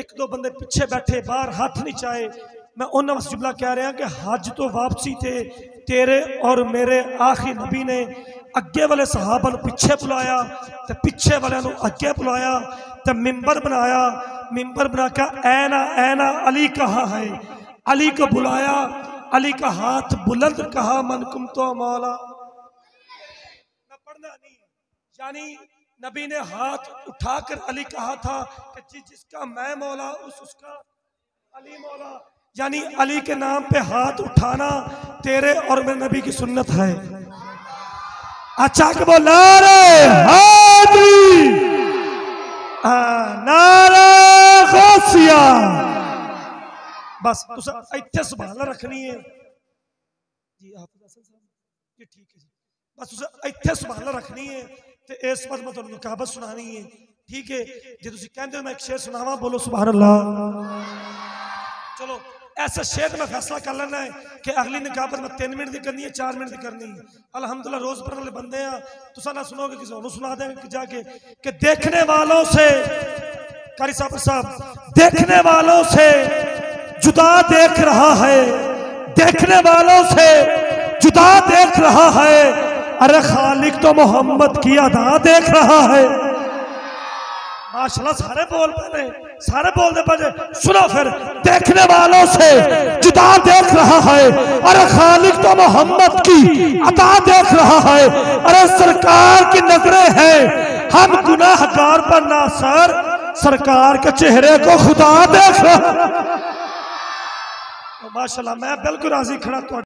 एक दो बंदे पीछे बैठे बाहर हाथ नहीं चाहे। मैं उन्हें बस जुमला कह रहा कि हज तो वापसी थे तेरे और मेरे आखिरी नबी ने अगे वाले सहाबा को पिछे बुलाया तो पिछे वाले को अगे बुलाया तो मिंबर बनाया, मिंबर बना के ऐना ऐना अली कहाँ है, अली को बुलाया, अली का हाथ बुलंद कहा मनकुम तो मौला। ना पढ़ना नहीं, यानी नबी ने हाथ उठाकर अली कहा था कि जिसका मैं मौला उसका अली मौला, यानी अली के नाम पे हाथ उठाना तेरे और मेरे नबी की सुन्नत है। अच्छा के बोल नारे हादी नारा खासिया, बस तुसा इतने सुभाला रखनी है जी, आप ये ठीक है जी, बस तुसा इतने सुभाला रखनी है ते इस बात मैं तुहानू कहावत सुनानी है, ठीक है जे तुसी कहंदे हो मैं एक शेर सुनावा, बोलो सुभान अल्लाह। चलो ऐसा शेर मैं फैसला कर लेना है कि अगली निकाबत मैं 3 मिनट की करनी है, 4 मिनट की करनी है। अलहमदुल्ला रोज पढ़ने वाले बंदे हैं, तुसा ना सुनोगे किसी और सुना देंगे जाके कि देखने वालों से, कारी साहब, देखने वालों से जुदा देख रहा है, देखने वालों से जुदा देख रहा है, अरे खालिक तो मोहम्मद की अदा देख रहा है। माशाल्लाह सारे बोल पे, सारे बोलने पे सुनो फिर, देखने वालों से जुदा देख रहा है, अरे खालिक तो मोहम्मद की अदा देख रहा है, अरे सरकार की नजरें हैं हम गुनाहगार पर ना सर, सरकार के चेहरे को खुदा देख रहा। माशाल्लाह मैं बिल्कुल राजी खड़ा।